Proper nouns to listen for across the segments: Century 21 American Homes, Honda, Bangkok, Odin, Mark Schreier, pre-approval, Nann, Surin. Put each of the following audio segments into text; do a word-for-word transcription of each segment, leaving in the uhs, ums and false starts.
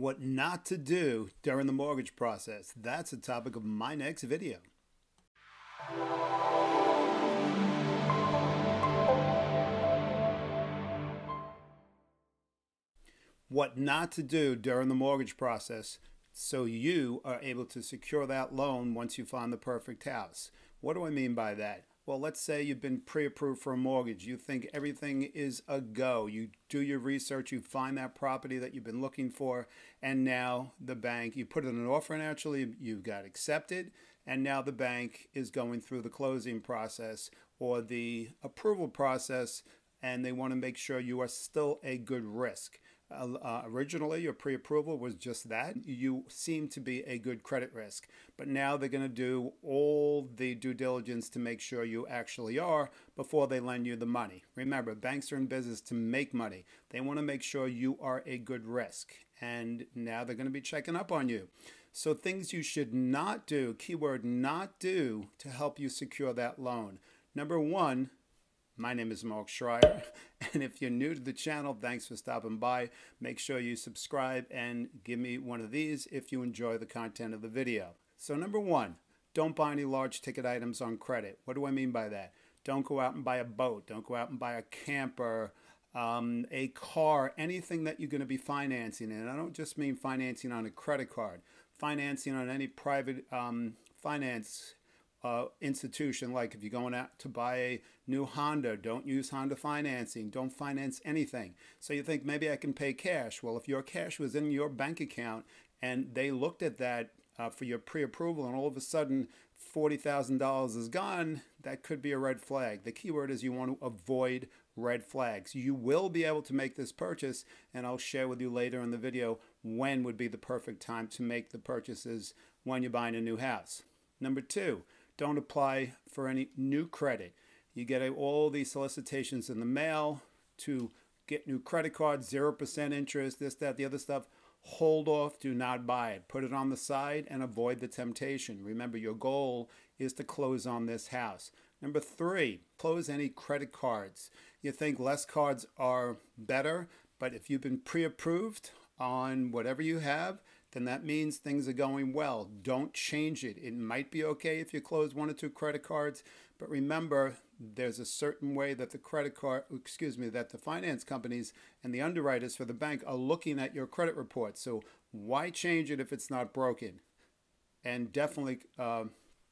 What not to do during the mortgage process. That's the topic of my next video. What not to do during the mortgage process so you are able to secure that loan once you find the perfect house. What do I mean by that? Well, let's say you've been pre-approved for a mortgage. You think everything is a go. You do your research. You find that property that you've been looking for. And now the bank, you put in an offer in, actually, you got accepted. And now the bank is going through the closing process or the approval process. And they want to make sure you are still a good risk. Uh, uh, originally, your pre-approval was just that. You seem to be a good credit risk, but now they're going to do all the due diligence to make sure you actually are before they lend you the money. Remember, banks are in business to make money. They want to make sure you are a good risk, and now they're going to be checking up on you. So things you should not do, keyword not do, to help you secure that loan. Number one, my name is Mark Schreier, and if you're new to the channel, thanks for stopping by. Make sure you subscribe and give me one of these if you enjoy the content of the video. So number one, don't buy any large ticket items on credit. What do I mean by that? Don't go out and buy a boat. Don't go out and buy a camper, um, a car, anything that you're going to be financing. And I don't just mean financing on a credit card. Financing on any private um, finance Uh, institution. Like if you're going out to buy a new Honda, don't use Honda financing. Don't finance anything. So you think maybe I can pay cash. Well, if your cash was in your bank account and they looked at that uh, for your pre-approval and all of a sudden forty thousand dollars is gone, that could be a red flag. The key word is you want to avoid red flags. You will be able to make this purchase, and I'll share with you later in the video when would be the perfect time to make the purchases when you're buying a new house. Number two, don't apply for any new credit. You get all these solicitations in the mail to get new credit cards, zero percent interest, this, that, the other stuff. Hold off. Do not buy it. Put it on the side and avoid the temptation. Remember, your goal is to close on this house. Number three, close any credit cards. You think less cards are better, but if you've been pre-approved on whatever you have, then that means things are going well. Don't change it. It might be okay if you close one or two credit cards, but remember, there's a certain way that the credit card, excuse me, that the finance companies and the underwriters for the bank are looking at your credit report. So why change it if it's not broken? And definitely uh,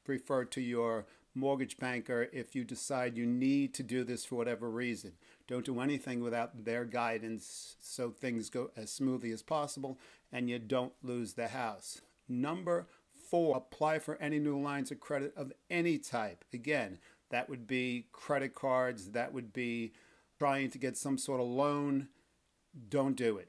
refer to your mortgage banker if you decide you need to do this for whatever reason. Don't do anything without their guidance so things go as smoothly as possible and you don't lose the house. Number four, apply for any new lines of credit of any type. Again, that would be credit cards, that would be trying to get some sort of loan. Don't do it.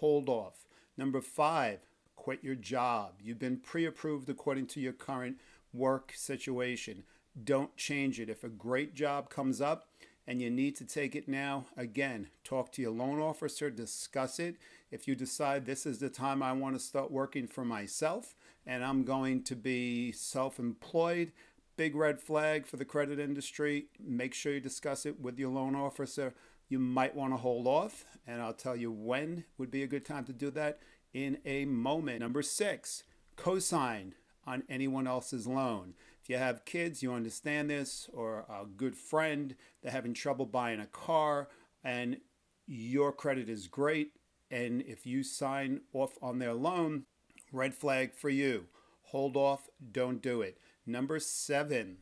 Hold off. Number five, quit your job. You've been pre-approved according to your current work situation. Don't change it. If a great job comes up and you need to take it now, again, talk to your loan officer, discuss it. If you decide this is the time I want to start working for myself and I'm going to be self-employed, big red flag for the credit industry. Make sure you discuss it with your loan officer. You might want to hold off, and I'll tell you when would be a good time to do that in a moment. Number six, cosign on anyone else's loan. If you have kids, you understand this, or a good friend, they're having trouble buying a car and your credit is great, and if you sign off on their loan, red flag for you. Hold off. Don't do it. Number seven,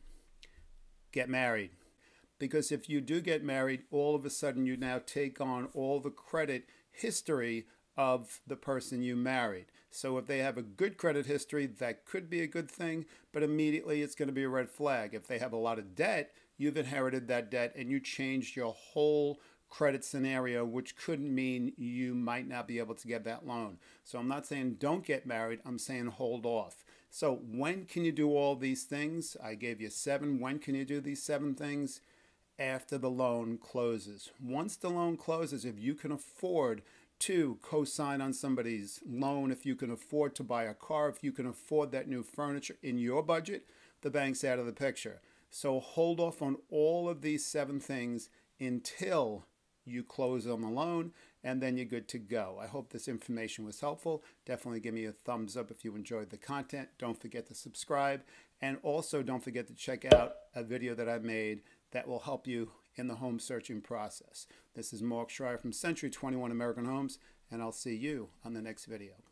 get married. Because if you do get married, all of a sudden you now take on all the credit history of the person you married. So if they have a good credit history, that could be a good thing, but immediately it's going to be a red flag. If they have a lot of debt, you've inherited that debt and you changed your whole credit scenario, which could mean you might not be able to get that loan. So I'm not saying don't get married, I'm saying hold off. So when can you do all these things? I gave you seven. When can you do these seven things? After the loan closes. Once the loan closes, if you can afford to co-sign on somebody's loan, if you can afford to buy a car, if you can afford that new furniture in your budget, the bank's out of the picture. So hold off on all of these seven things until you close on the loan, and then you're good to go. I hope this information was helpful. Definitely give me a thumbs up if you enjoyed the content. Don't forget to subscribe, and also don't forget to check out a video that I made that will help you in the home searching process. This is Mark Schreier from Century twenty-one American Homes, and I'll see you on the next video.